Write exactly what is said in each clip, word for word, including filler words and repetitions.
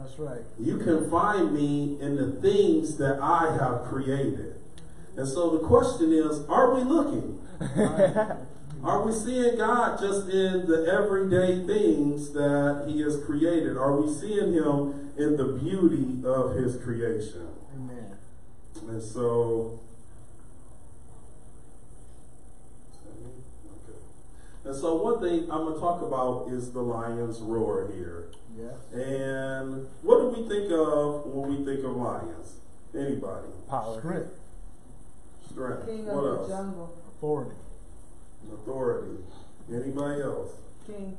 That's right. You confine me in the things that I have created. And so the question is, are we looking? Are we seeing God just in the everyday things that he has created? Are we seeing him in the beauty of his creation? Amen. And so, okay. And so one thing I'm going to talk about is the lion's roar here. Yes. And what do we think of when we think of lions? Anybody? Power. Strength. Strength. King what of else? The jungle. Authority. Authority. Anybody else? King.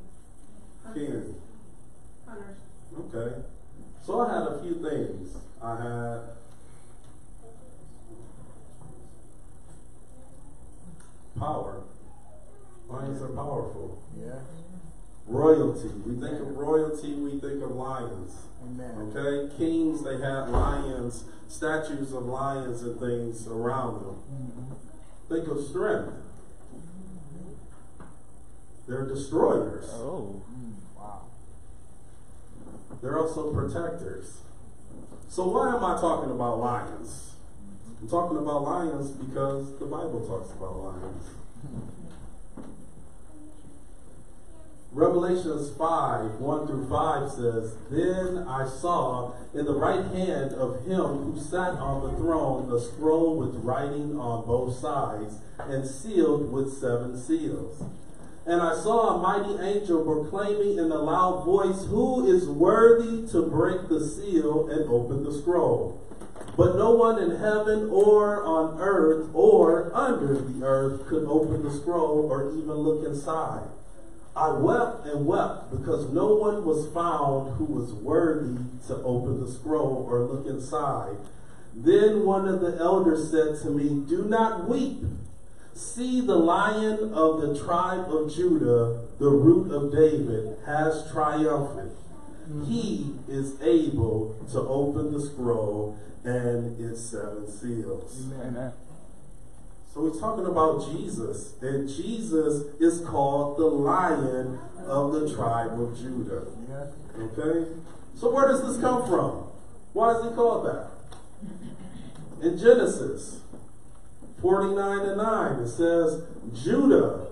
Hunters. King. Hunters. Okay. So I had a few things. I had. Power. Lions are powerful. Yeah. Royalty. We think of royalty, we think of lions. Amen. Okay? Kings, they had lions, statues of lions and things around them. Mm-hmm. Think of strength. They're destroyers. Oh, wow. They're also protectors. So why am I talking about lions? I'm talking about lions because the Bible talks about lions. Revelations five, one through five says, Then I saw in the right hand of him who sat on the throne a scroll with writing on both sides and sealed with seven seals. And I saw a mighty angel proclaiming in a loud voice, Who is worthy to break the seal and open the scroll? But no one in heaven or on earth or under the earth could open the scroll or even look inside. I wept and wept because no one was found who was worthy to open the scroll or look inside. Then one of the elders said to me, Do not weep. See, the Lion of the tribe of Judah, the root of David, has triumphed. He is able to open the scroll and its seven seals. Amen. So we're talking about Jesus, and Jesus is called the Lion of the tribe of Judah. Okay? So where does this come from? Why is he called that? In Genesis forty-nine and nine, it says, Judah,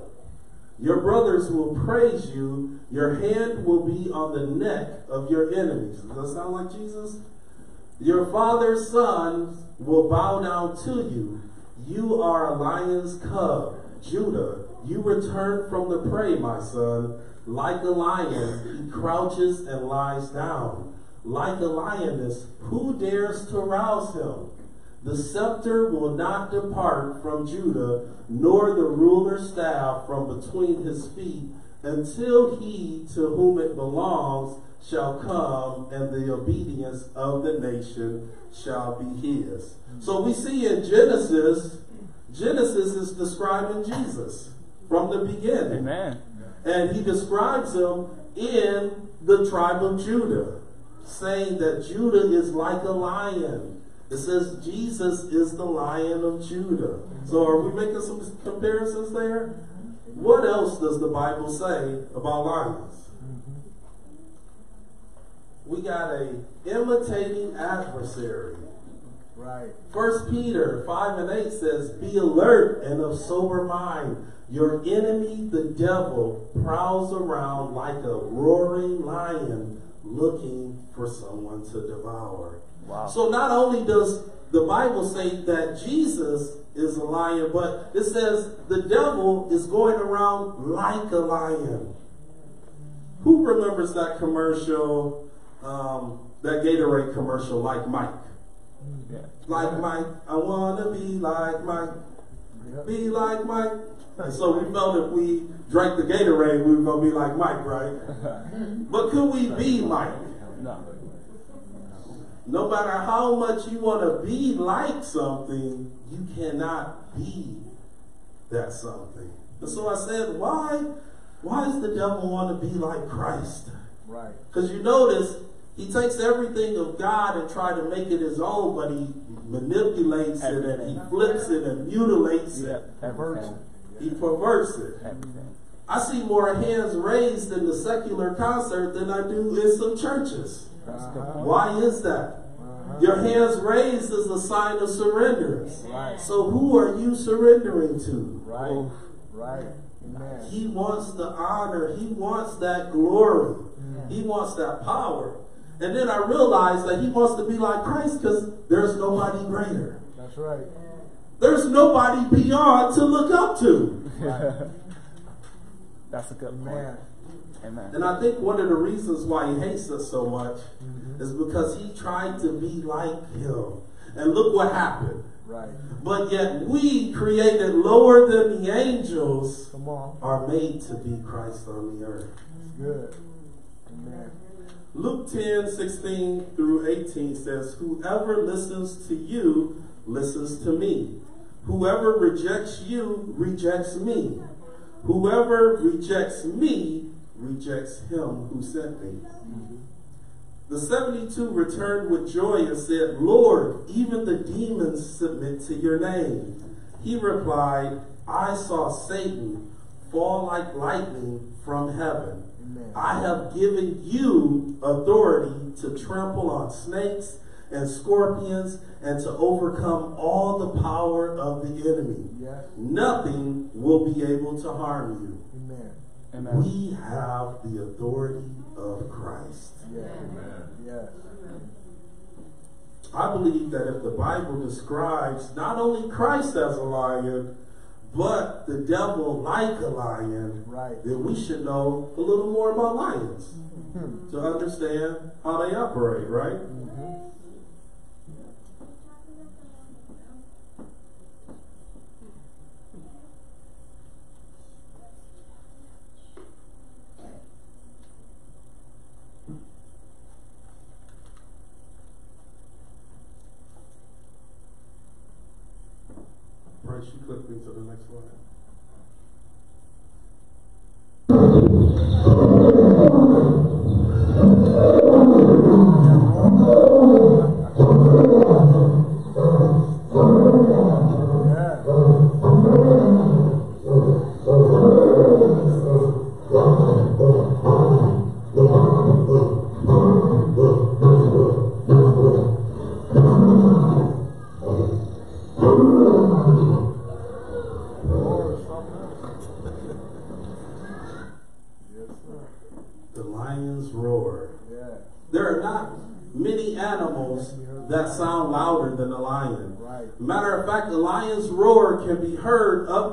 your brothers will praise you. Your hand will be on the neck of your enemies. Does that sound like Jesus? Your father's sons will bow down to you. You are a lion's cub, Judah. You return from the prey, my son. Like a lion, he crouches and lies down. Like a lioness, who dares to rouse him? The scepter will not depart from Judah, nor the ruler's staff from between his feet, until he to whom it belongs shall come, and the obedience of the nation shall be his. So we see in Genesis, Genesis is describing Jesus from the beginning. Amen. And he describes him in the tribe of Judah, saying that Judah is like a lion. It says Jesus is the Lion of Judah. So are we making some comparisons there? What else does the Bible say about lions? We got a imitating adversary. Right. First Peter five and eight says, Be alert and of sober mind. Your enemy, the devil, prowls around like a roaring lion looking for someone to devour. Wow. So not only does the Bible say that Jesus is a lion, but it says the devil is going around like a lion. Who remembers that commercial, um, that Gatorade commercial, Like Mike? Yeah. Like Mike, I want to be like Mike, yeah. Be like Mike. And so we felt if we drank the Gatorade, we were going to be like Mike, right? But could we be Mike? No. No matter how much you want to be like something, you cannot be that something. And so I said, why, why does the devil want to be like Christ? Right. Because you notice, he takes everything of God and tries to make it his own, but he manipulates everything. It and he flips it and mutilates yeah. it. Everything. He perverts it. Everything. I see more hands raised in the secular concert than I do in some churches. Why is that? Your hands raised is a sign of surrender. Right. So who are you surrendering to? Right. Right. Amen. He wants the honor. He wants that glory. Amen. He wants that power. And then I realized that he wants to be like Christ because there's nobody greater. That's right. There's nobody beyond to look up to. Right. That's a good point. Man. Amen. And I think one of the reasons why he hates us so much mm-hmm. is because he tried to be like him. And look what happened. Right. But yet we, created lower than the angels, Come on. Are made to be Christ on the earth. That's good. Amen. Luke ten, sixteen through eighteen says, whoever listens to you listens to me. Whoever rejects you rejects me. Whoever rejects me rejects him who sent me. Mm-hmm. The seventy-two returned with joy and said, Lord, even the demons submit to your name. He replied, I saw Satan fall like lightning from heaven. Amen. I have given you authority to trample on snakes and scorpions and to overcome all the power of the enemy. Yes. Nothing will be able to harm you. Amen. Amen. We have the authority of Christ. Yeah. Amen. Yeah. I believe that if the Bible describes not only Christ as a lion, but the devil like a lion, right. then we should know a little more about lions mm-hmm. to understand how they operate, right? Mm-hmm. She clicked me to the next one.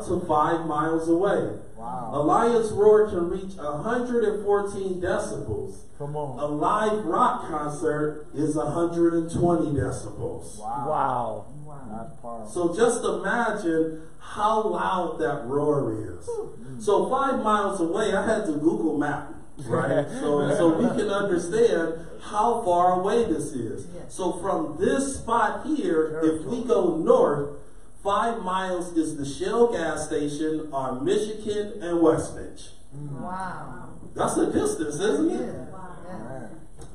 To five miles away. Wow. A lion's roar can reach one hundred fourteen decibels. Come on. A live rock concert is one hundred twenty decibels. Wow. Wow. Wow. So just imagine how loud that roar is. Mm. So five miles away, I had to Google map, right? so, so we can understand how far away this is. Yeah. So from this spot here, Very if cool. we go north, Five miles is the Shell gas station on Michigan and Westridge. Wow. That's a distance, isn't it? Yeah. Wow. Yeah.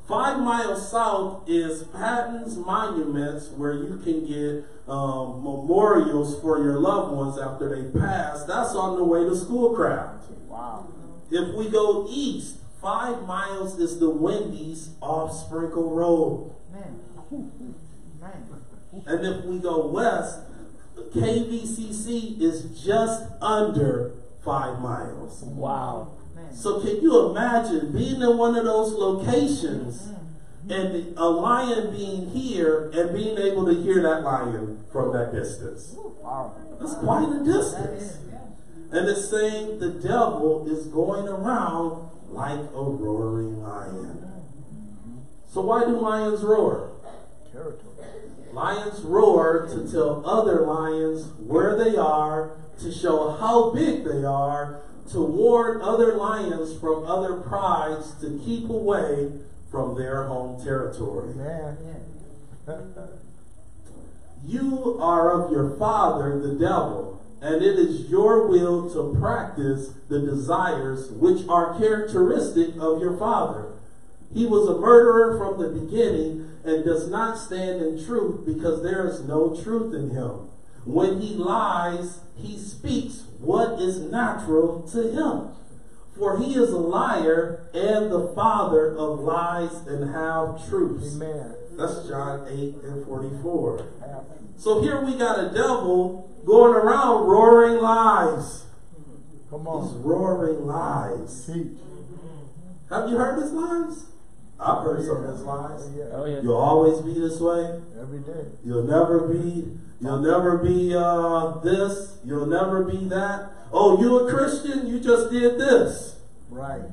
Five miles south is Patton's Monuments, where you can get um, memorials for your loved ones after they pass. That's on the way to Schoolcraft. Wow. If we go east, five miles is the Wendy's off Sprinkle Road. Man. Man. And if we go west, K V C C is just under five miles. Wow. So can you imagine being in one of those locations and a lion being here and being able to hear that lion from that distance? Wow. That's quite a distance. And it's saying the devil is going around like a roaring lion. So why do lions roar? Territory. Lions roar to tell other lions where they are, to show how big they are, to warn other lions from other prides to keep away from their home territory. Yeah. Yeah. You are of your father, the devil, and it is your will to practice the desires which are characteristic of your father. He was a murderer from the beginning and does not stand in truth because there is no truth in him. When he lies, he speaks what is natural to him. For he is a liar and the father of lies and half-truths. Amen. That's John eight and forty-four. So here we got a devil going around roaring lies. Come on. He's roaring lies. Have you heard his lies? I've heard some of his lies. Oh, yeah. You'll always be this way. Every day. You'll never be, you'll never be uh, this. You'll never be that. Oh, you a Christian? You just did this. Right.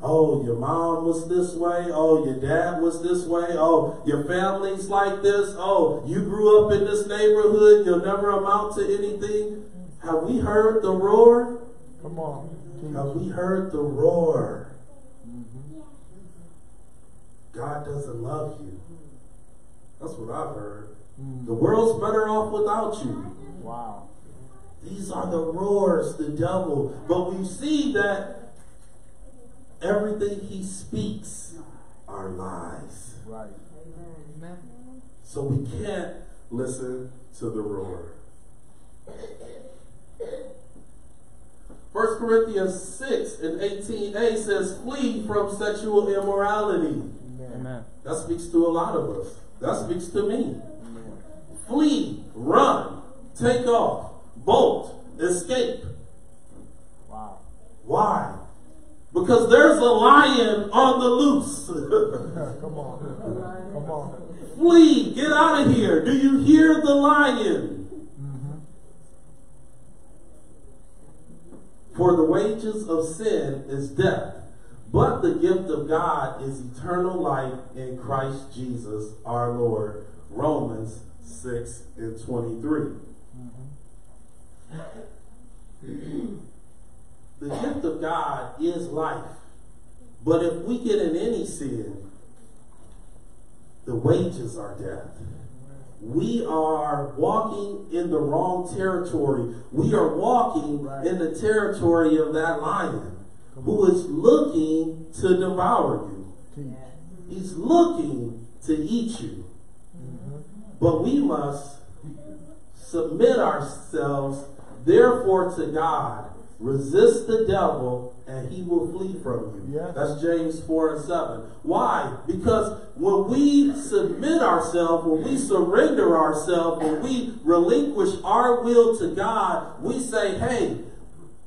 Oh, your mom was this way. Oh, your dad was this way. Oh, your family's like this. Oh, you grew up in this neighborhood. You'll never amount to anything. Have we heard the roar? Come on. Have we heard the roar? Mm-hmm. God doesn't love you. That's what I've heard. Mm-hmm. The world's better off without you. Wow. These are the roars, the devil. But we see that everything he speaks are lies. Right. Amen. So we can't listen to the roar. First Corinthians six and eighteen a says, flee from sexual immorality. Amen. That speaks to a lot of us. That speaks to me. Amen. Flee, run, take off. Bolt, escape. Wow. Why? Because there's a lion on the loose. Come on. Come on. Flee, get out of here. Do you hear the lion? Mm-hmm. For the wages of sin is death, but the gift of God is eternal life in Christ Jesus our Lord. Romans six and twenty-three. The gift of God is life, but if we get in any sin, the wages are death. We are walking in the wrong territory. We are walking right in the territory of that lion who is looking to devour you. He's looking to eat you. But we must submit ourselves therefore to God. Resist the devil and he will flee from you. Yeah. That's James four and seven. Why? Because when we submit ourselves, when we surrender ourselves, when we relinquish our will to God, we say, hey,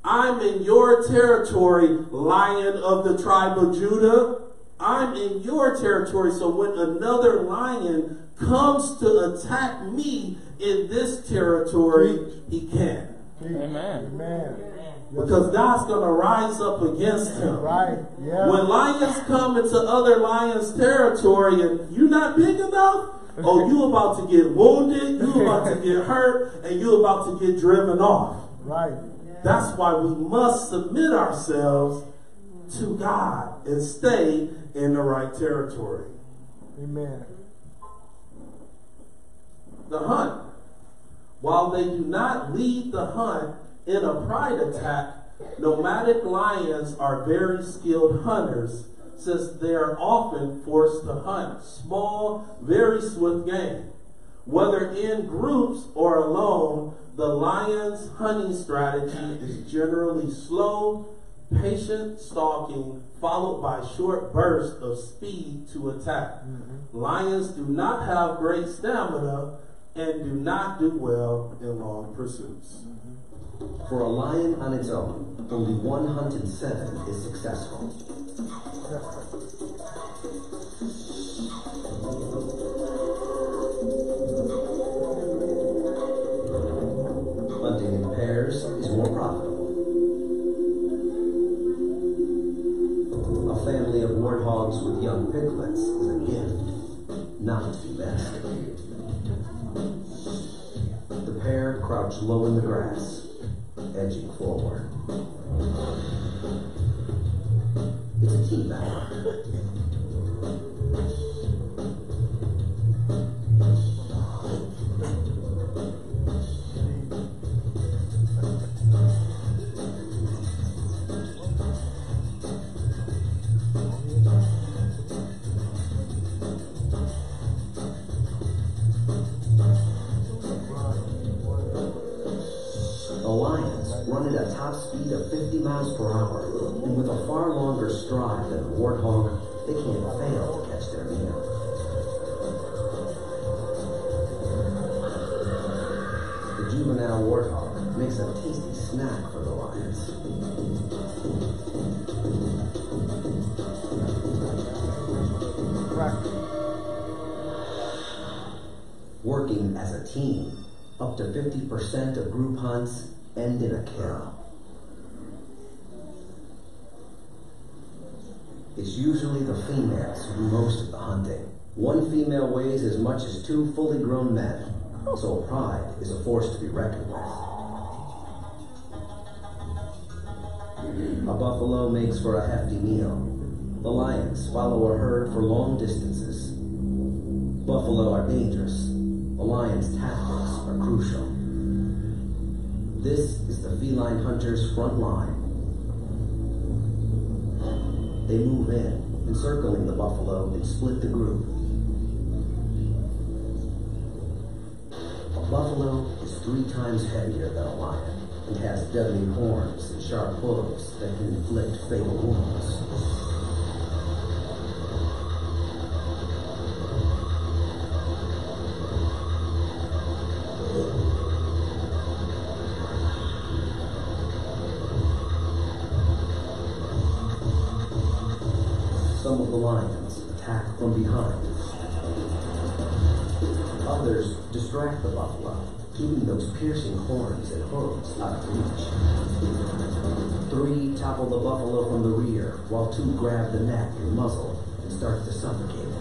I'm in your territory, Lion of the tribe of Judah. I'm in your territory. So when another lion comes to attack me in this territory, he can't. Amen. Amen. Because God's going to rise up against him. Right. Yeah. When lions come into other lions' territory and you're not big enough, oh, you about to get wounded, you about to get hurt, and you about to get driven off. Right. Yeah. That's why we must submit ourselves to God and stay in the right territory. Amen. The hunt. While they do not lead the hunt in a pride attack, nomadic lions are very skilled hunters, since they are often forced to hunt small, very swift game. Whether in groups or alone, the lion's hunting strategy is generally slow, patient stalking, followed by short bursts of speed to attack. Mm-hmm. Lions do not have great stamina and do not do well in long pursuits. For a lion on its own, only one hunt in seven is successful. Hunting in pairs is more profitable. A family of warthogs with young piglets is a gift, not to be mastered. The pair crouch low in the grass, edging forward. It's a team effort. Lions run at a top speed of fifty miles per hour. and with a far longer stride than the warthog, they can't fail to catch their meal. The juvenile warthog makes a tasty snack for the lions. Working as a team, up to fifty percent of group hunts end in a kill. It's usually the females who do most of the hunting. One female weighs as much as two fully grown men, so pride is a force to be reckoned with. A buffalo makes for a hefty meal. The lions follow a herd for long distances. Buffalo are dangerous. The lion's tactics are crucial. This is the feline hunter's front line. They move in, encircling the buffalo, and split the group. A buffalo is three times heavier than a lion and has deadly horns and sharp hooves that can inflict fatal wounds. From behind. Others distract the buffalo, keeping those piercing horns and hooves out of reach. Three topple the buffalo from the rear, while two grab the neck and muzzle and start to suffocate it.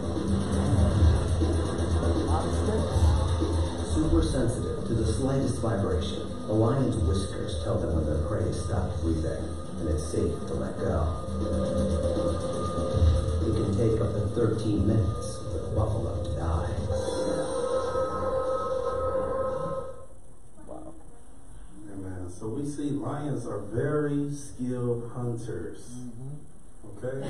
Super sensitive to the slightest vibration, the lion's whiskers tell them when their prey stopped breathing, and it's safe to let go. It can take up to thirteen minutes for the buffalo to die. Wow. Amen. So we see lions are very skilled hunters. Mm-hmm. Okay?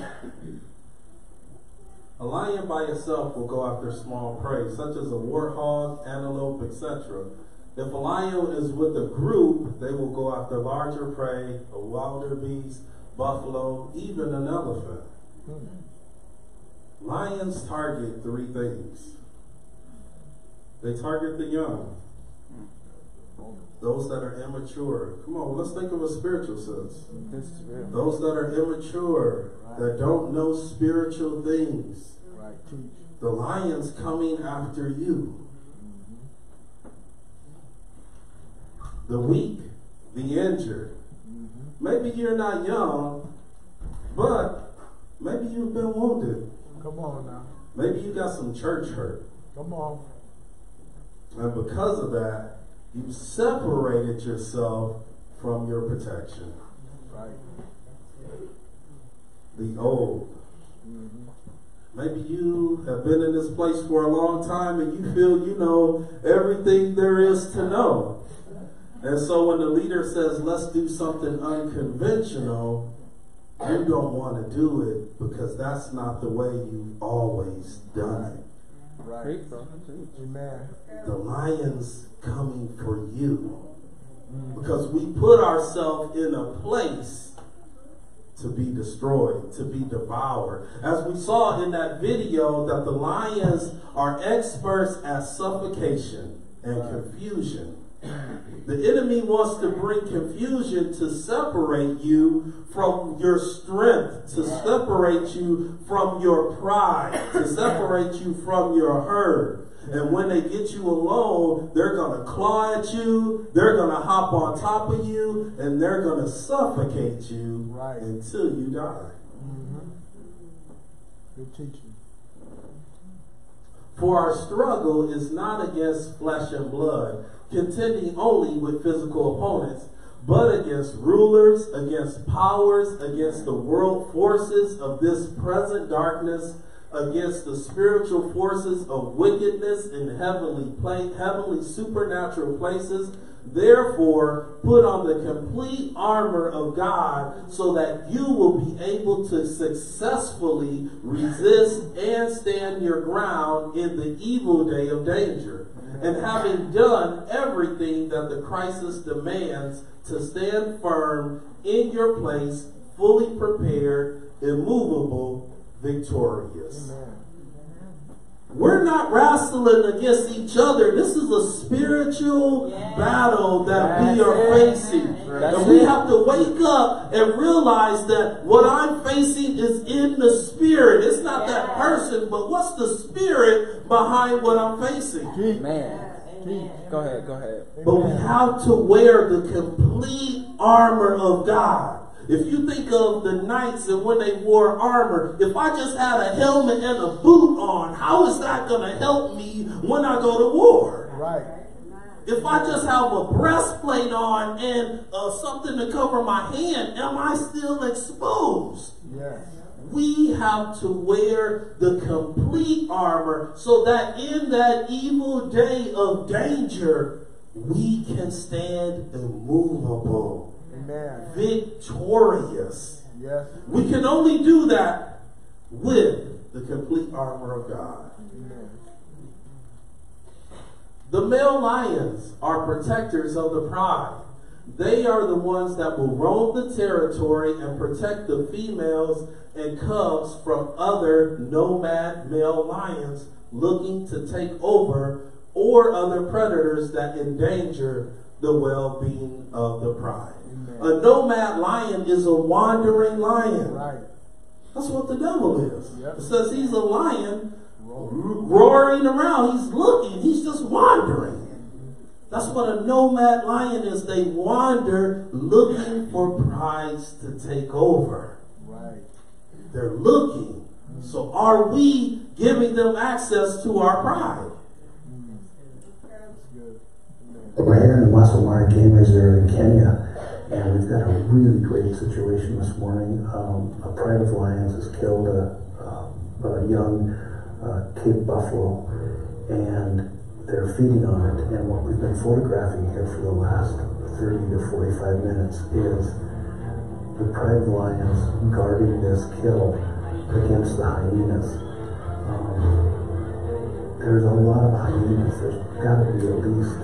A lion by itself will go after small prey, such as a warthog, antelope, et cetera. If a lion is with a group, they will go after larger prey, a wildebeest, buffalo, even an elephant. Mm-hmm. Lions target three things. They target the young, those that are immature. Come on, let's think of a spiritual sense. Mm-hmm. Those that are immature, right, that don't know spiritual things. Right. The lion's coming after you. Mm-hmm. The weak, the injured. Mm-hmm. Maybe you're not young, but maybe you've been wounded. Come on now. Maybe you got some church hurt. Come on. And because of that, you separated yourself from your protection. Right. The old. Mm-hmm. Maybe you have been in this place for a long time and you feel you know everything there is to know. And so when the leader says, let's do something unconventional, you don't want to do it because that's not the way you've always done it. Right. Amen. The lion's coming for you. Because we put ourselves in a place to be destroyed, to be devoured. As we saw in that video, that the lions are experts at suffocation and confusion. The enemy wants to bring confusion to separate you from your strength, to separate you from your pride, to separate you from your herd. And when they get you alone, they're going to claw at you, they're going to hop on top of you, and they're going to suffocate you right until you die. Mm-hmm. Good teaching. For our struggle is not against flesh and blood, contending only with physical opponents, but against rulers, against powers, against the world forces of this present darkness, against the spiritual forces of wickedness in heavenly pla- heavenly supernatural places. Therefore, put on the complete armor of God so that you will be able to successfully resist and stand your ground in the evil day of danger. And having done everything that the crisis demands, to stand firm in your place, fully prepared, immovable, victorious. Amen. We're not wrestling against each other. This is a spiritual yeah. battle that That's we are it. facing. That's and we it. have to wake up and realize that what I'm facing is in the spirit. It's not yeah. that person, but what's the spirit behind what I'm facing? Amen. Amen. Go ahead, go ahead. But Amen. we have to wear the complete armor of God. If you think of the knights and when they wore armor, if I just had a helmet and a boot on, how is that going to help me when I go to war? Right. If I just have a breastplate on and uh, something to cover my hand, am I still exposed? Yes. We have to wear the complete armor so that in that evil day of danger, we can stand immovable. Amen. Victorious. Yes. We can only do that with the complete armor of God. Amen. The male lions are protectors of the pride. They are the ones that will roam the territory and protect the females and cubs from other nomad male lions looking to take over, or other predators that endanger the well-being of the pride. A nomad lion is a wandering lion. Right. That's what the devil is. Yep. It says he's a lion roaring around. He's looking. He's just wandering. That's what a nomad lion is. They wander looking for prides to take over. Right. They're looking. So are we giving them access to our pride? We're in Masai Mara Gamers there in Kenya. And we've got a really great situation this morning. Um, a pride of lions has killed a, a, a young uh, Cape buffalo, and they're feeding on it. And what we've been photographing here for the last thirty to forty-five minutes is the pride of lions guarding this kill against the hyenas. Um, there's a lot of hyenas. There's got to be at least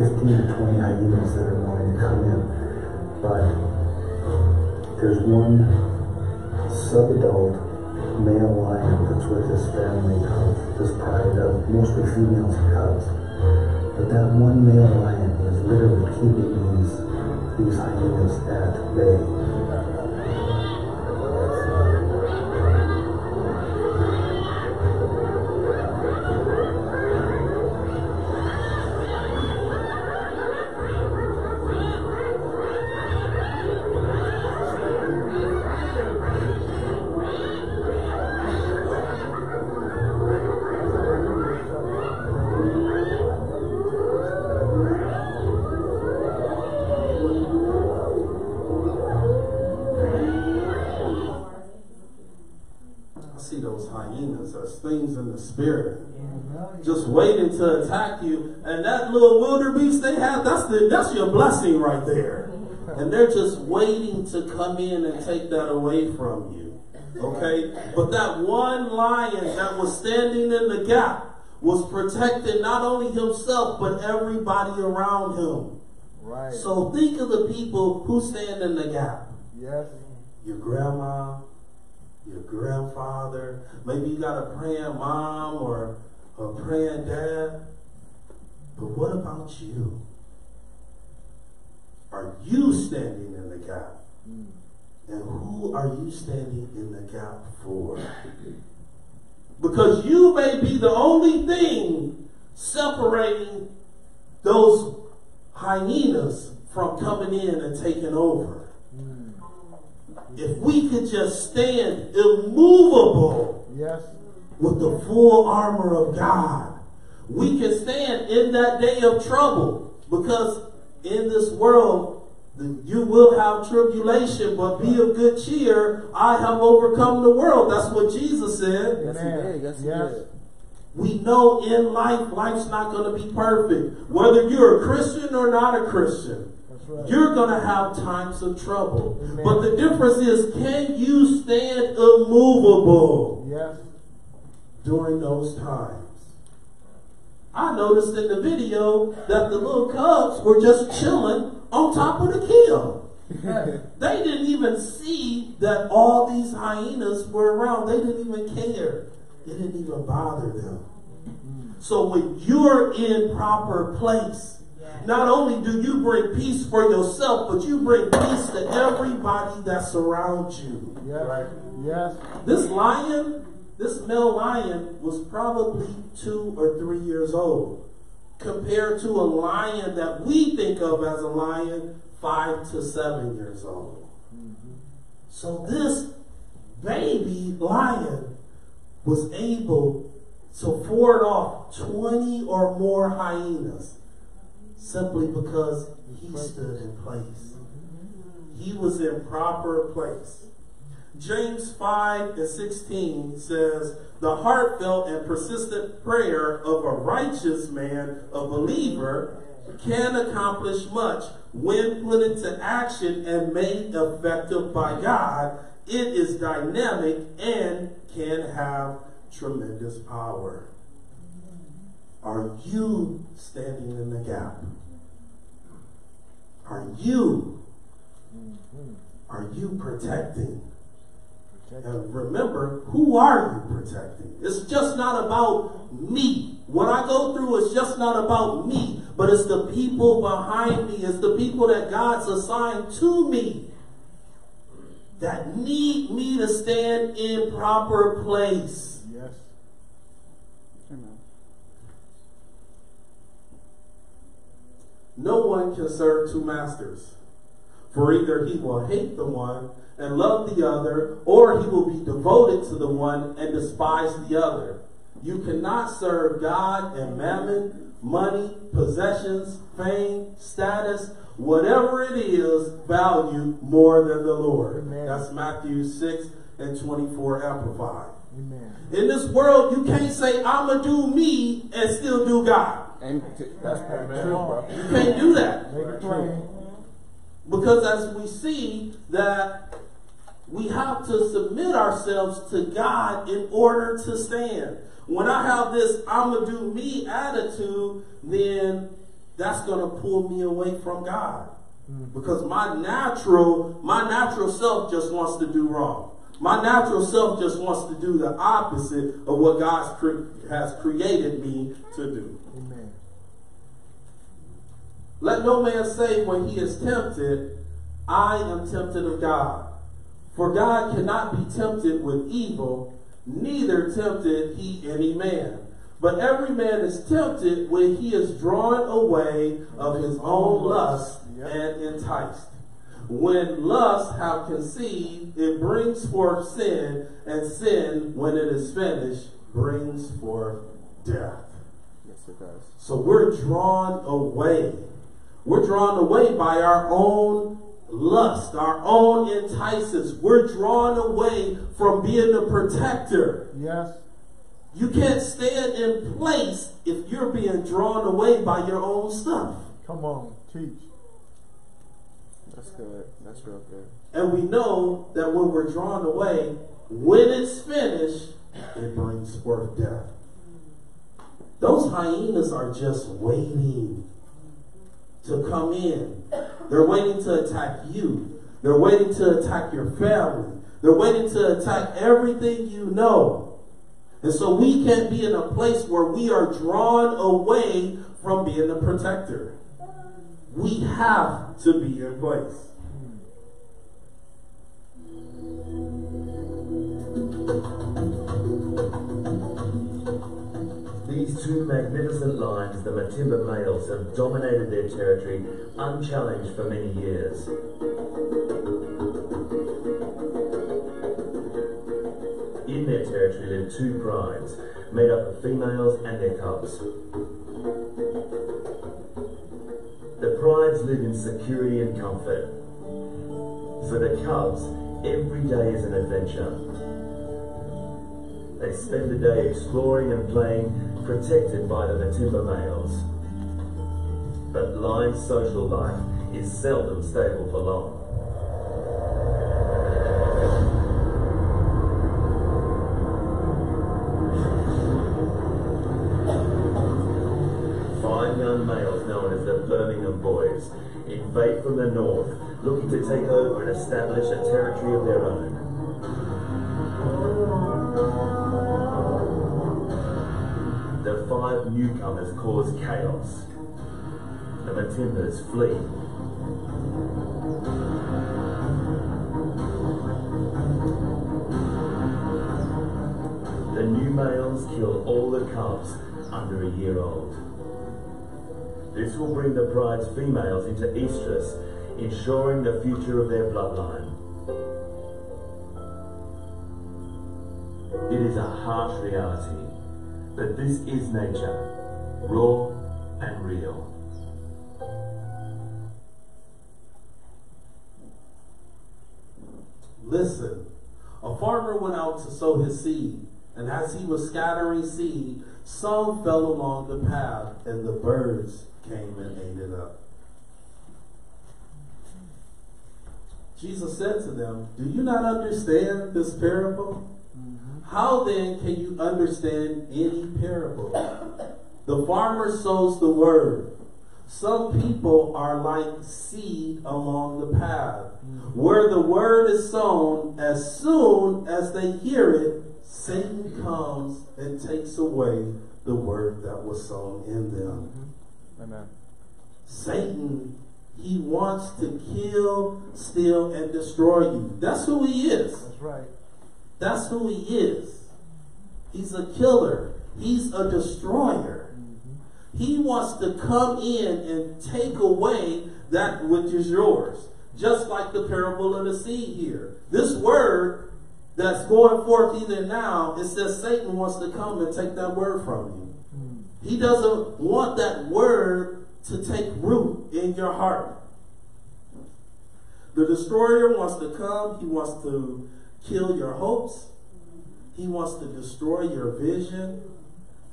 fifteen to twenty hyenas that are wanting to come in, but there's one sub-adult male lion that's with this family of this pride of mostly females and cubs. But that one male lion is literally keeping these these hyenas at bay. Things in the spirit just waiting to attack you, and that little wildebeest they have, that's the that's your blessing right there, and they're just waiting to come in and take that away from you. Okay, but that one lion that was standing in the gap was protecting not only himself but everybody around him. Right. So think of the people who stand in the gap. Yes. Your grandma, your grandfather, maybe you got a praying mom or a praying dad. But what about you? Are you standing in the gap? Mm. And who are you standing in the gap for? Because you may be the only thing separating those hyenas from coming in and taking over. If we could just stand immovable yes. with the full armor of God, we can stand in that day of trouble, because in this world you will have tribulation, but be of good cheer. I have overcome the world. That's what Jesus said. Yes, he did. Yes, he did. We know in life, life's not going to be perfect. Whether you're a Christian or not a Christian, you're going to have times of trouble. Amen. But the difference is, can you stand immovable yes. during those times? I noticed in the video that the little cubs were just chilling on top of the kill. They didn't even see that all these hyenas were around. They didn't even care. It didn't even bother them. So when you're in proper place, not only do you bring peace for yourself, but you bring peace to everybody that surrounds you. Yes. Right? Yes. This lion, this male lion, was probably two or three years old, compared to a lion that we think of as a lion, five to seven years old. Mm-hmm. So this baby lion was able to ford off twenty or more hyenas, simply because he stood in place. He was in proper place. James five and sixteen says, the heartfelt and persistent prayer of a righteous man, a believer, can accomplish much when put into action and made effective by God. It is dynamic and can have tremendous power. Are you standing in the gap? Are you? Are you protecting? And remember, who are you protecting? It's just not about me. What I go through is just not about me, but it's the people behind me. It's the people that God's assigned to me that need me to stand in proper place. Yes. Amen. No one can serve two masters, for either he will hate the one and love the other, or he will be devoted to the one and despise the other. You cannot serve God and mammon, money, possessions, fame, status, whatever it is, value more than the Lord. Amen. That's Matthew six and twenty-four Amplified. Amen. In this world, you can't say, I'm going to do me and still do God. And that's Amen. You can't do that. Because as we see that we have to submit ourselves to God in order to stand. When I have this I'm going to do me attitude, then that's going to pull me away from God. Because my natural, my natural self just wants to do wrong. My natural self just wants to do the opposite of what God cre- has created me to do. Amen. Let no man say when he is tempted, I am tempted of God. For God cannot be tempted with evil, neither tempted he any man. But every man is tempted when he is drawn away of his own lust and enticed. When lust have conceived, it brings forth sin, and sin, when it is finished, brings forth death. Yes, it does. So we're drawn away. We're drawn away by our own lust, our own entices. We're drawn away from being the protector. Yes. You can't stand in place if you're being drawn away by your own stuff. Come on, teach. That's good. That's real good. And we know that when we're drawn away, when it's finished, it brings forth death. Those hyenas are just waiting to come in. They're waiting to attack you. They're waiting to attack your family. They're waiting to attack everything you know. And so we can't be in a place where we are drawn away from being the protector. We have to be in place. These two magnificent lions, the Matiba males, have dominated their territory unchallenged for many years. In their territory live two prides, made up of females and their cubs. The prides live in security and comfort. For the cubs, every day is an adventure. They spend the day exploring and playing, protected by the Matumba males. But lion's social life is seldom stable for long. Five young males known as the Birmingham Boys invade from the north, looking to take over and establish a territory of their own. The five newcomers cause chaos. The Matimbas flee. The new males kill all the cubs under a year old. This will bring the bride's females into estrus, ensuring the future of their bloodline. It is a harsh reality, but this is nature, raw and real. Listen, a farmer went out to sow his seed, and as he was scattering seed, some fell along the path, and the birds came and ate it up. Jesus said to them, "Do you not understand this parable? Mm-hmm. How then can you understand any parable? The farmer sows the word. Some people are like seed along the path, mm-hmm. where the word is sown. As soon as they hear it, Satan comes and takes away the word that was sown in them." Mm-hmm. Amen. Satan, he wants to kill, steal, and destroy you. That's who he is. That's right. That's who he is. He's a killer. He's a destroyer. Mm-hmm. He wants to come in and take away that which is yours. Just like the parable of the seed here. This word that's going forth either now, it says Satan wants to come and take that word from you. He doesn't want that word to take root in your heart. The destroyer wants to come. He wants to kill your hopes. He wants to destroy your vision.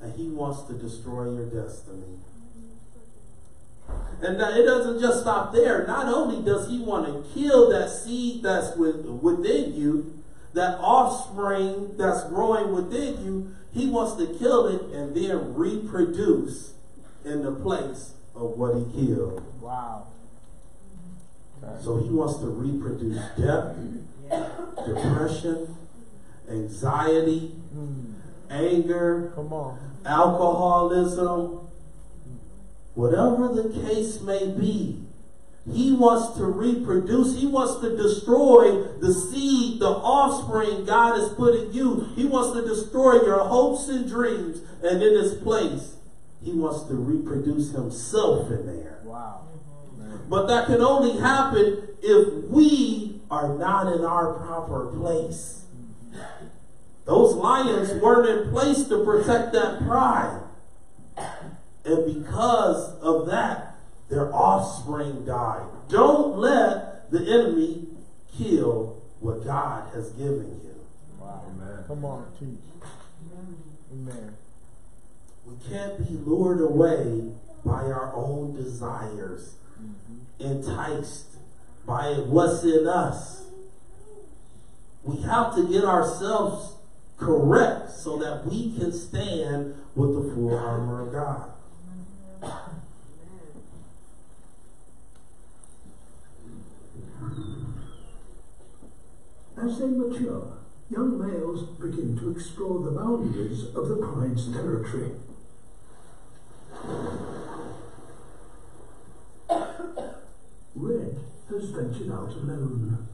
And he wants to destroy your destiny. And it doesn't just stop there. Not only does he want to kill that seed that's within you, that offspring that's growing within you, he wants to kill it and then reproduce in the place of what he killed. Wow. Okay. So he wants to reproduce death, yeah. depression, anxiety, mm. anger, Come on. alcoholism, whatever the case may be. He wants to reproduce. He wants to destroy the seed, the offspring God has put in you. He wants to destroy your hopes and dreams. And in his place, he wants to reproduce himself in there. Wow. Mm-hmm. But that can only happen if we are not in our proper place. Mm-hmm. Those lions weren't in place to protect that pride. And because of that, their offspring died. Don't let the enemy kill what God has given you. Wow, man. Come on, teach. Amen. We can't be lured away by our own desires, mm-hmm. enticed by what's in us. We have to get ourselves correct so that we can stand with the full armor of God. As they mature, young males begin to explore the boundaries of the pride's territory. Red has ventured out alone.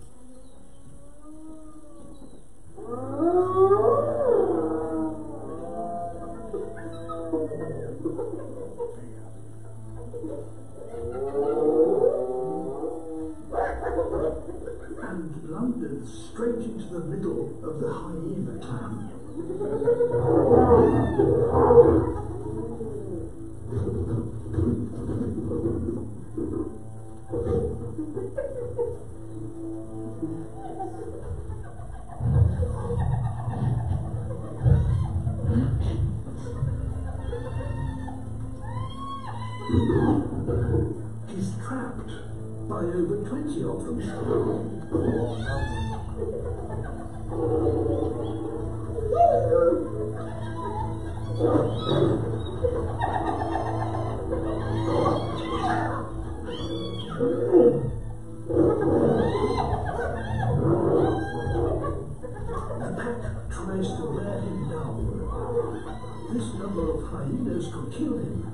And blundered straight into the middle of the hyena clan. He's trapped by over twenty of them. Woo! number of hyenas could kill him.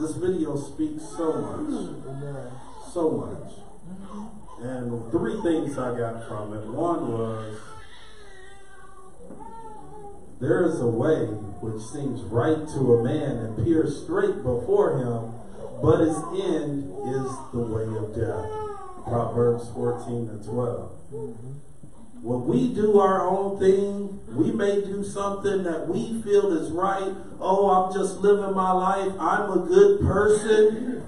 This video speaks so much, so much. And three things I got from it. One was, there is a way which seems right to a man and peers straight before him, but its end is the way of death. Proverbs fourteen and twelve. When we do our own thing, we may do something that we feel is right. Oh, I'm just living my life. I'm a good person.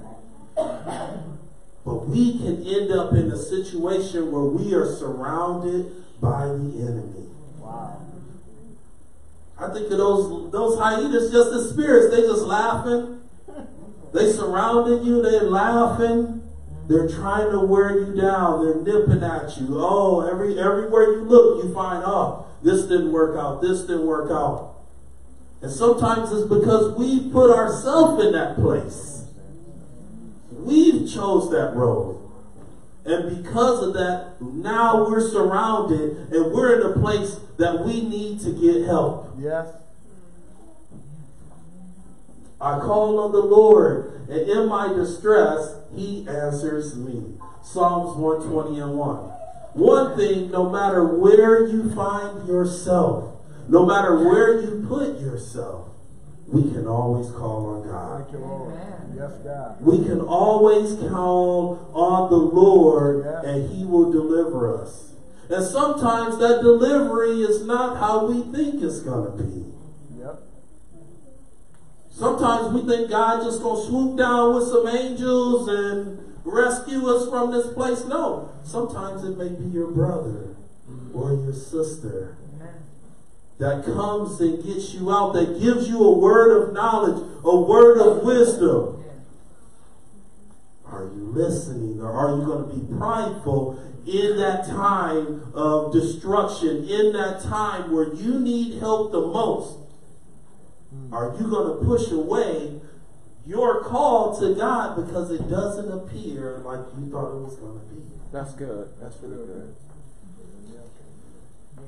But we can end up in a situation where we are surrounded by the enemy. Wow. I think of those, those hyenas, just the spirits. They just laughing. They surrounding you. They're laughing. They're trying to wear you down. They're nipping at you. Oh, every everywhere you look, you find, oh, this didn't work out. This didn't work out. And sometimes it's because we put ourselves in that place. We've chose that road. And because of that, now we're surrounded and we're in a place that we need to get help. Yes. I call on the Lord, and in my distress, he answers me. Psalms one twenty and one. One thing, no matter where you find yourself, no matter where you put yourself, we can always call on God. Thank you, Lord. Yes, God. We can always call on the Lord, yes, and he will deliver us. And sometimes that delivery is not how we think it's going to be. Sometimes we think God just gonna swoop down with some angels and rescue us from this place. No, sometimes it may be your brother or your sister that comes and gets you out, that gives you a word of knowledge, a word of wisdom. Are you listening, or are you gonna be prideful in that time of destruction, in that time where you need help the most? Are you going to push away your call to God because it doesn't appear like you thought it was going to be? That's good. That's really good.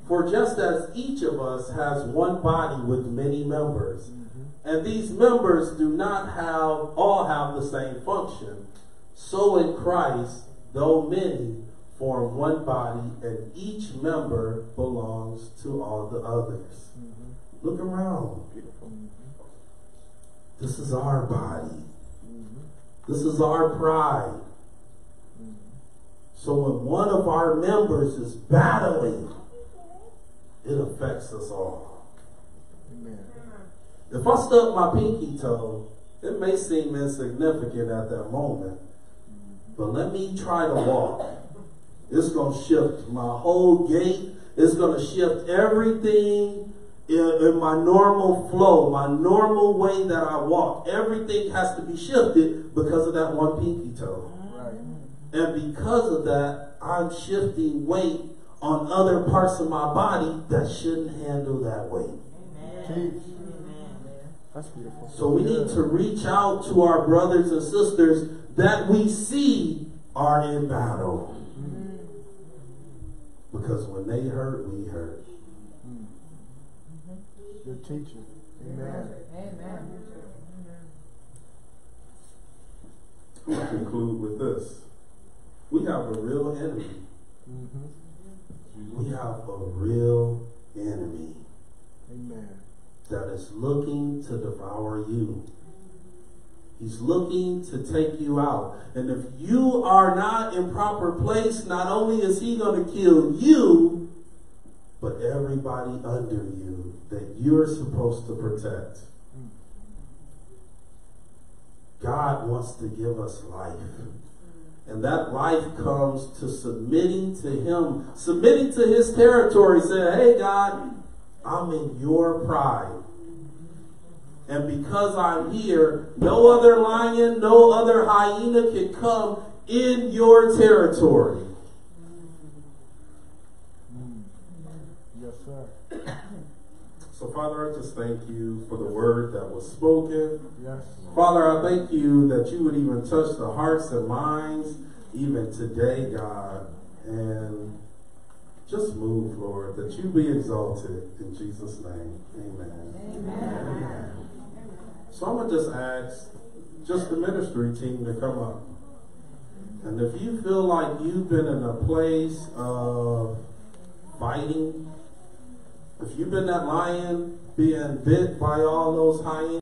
For just as each of us has one body with many members, mm-hmm, and these members do not have all have the same function, so in Christ, though many, form one body, and each member belongs to all the others. Mm-hmm. Look around. This is our body. Mm-hmm. This is our pride. Mm-hmm. So when one of our members is battling, it affects us all. Amen. If I stuck my pinky toe, it may seem insignificant at that moment, but let me try to walk. It's going to shift my whole gait. It's going to shift everything in, in my normal flow, my normal way that I walk. Everything has to be shifted because of that one pinky toe. Right. And because of that, I'm shifting weight on other parts of my body that shouldn't handle that weight. Amen. That's beautiful. So we need to reach out to our brothers and sisters that we see are in battle. Mm-hmm. Because when they hurt, we hurt. Mm-hmm. Good teaching. Amen. Amen. We'll conclude with this. We have a real enemy. Mm-hmm. We have a real enemy. Amen. That is looking to devour you. He's looking to take you out. And if you are not in proper place, not only is he going to kill you, but everybody under you that you're supposed to protect. God wants to give us life. And that life comes to submitting to him, submitting to his territory, saying, hey, God, I'm in your pride. And because I'm here, no other lion, no other hyena can come in your territory. Mm. Yes, sir. So, Father, I just thank you for the word that was spoken. Yes. Father, I thank you that you would even touch the hearts and minds even today, God. And just move, Lord, that you be exalted in Jesus' name. Amen. Amen. Amen. So I'm going to just ask just the ministry team to come up. And if you feel like you've been in a place of fighting, if you've been that lion being bit by all those hyenas,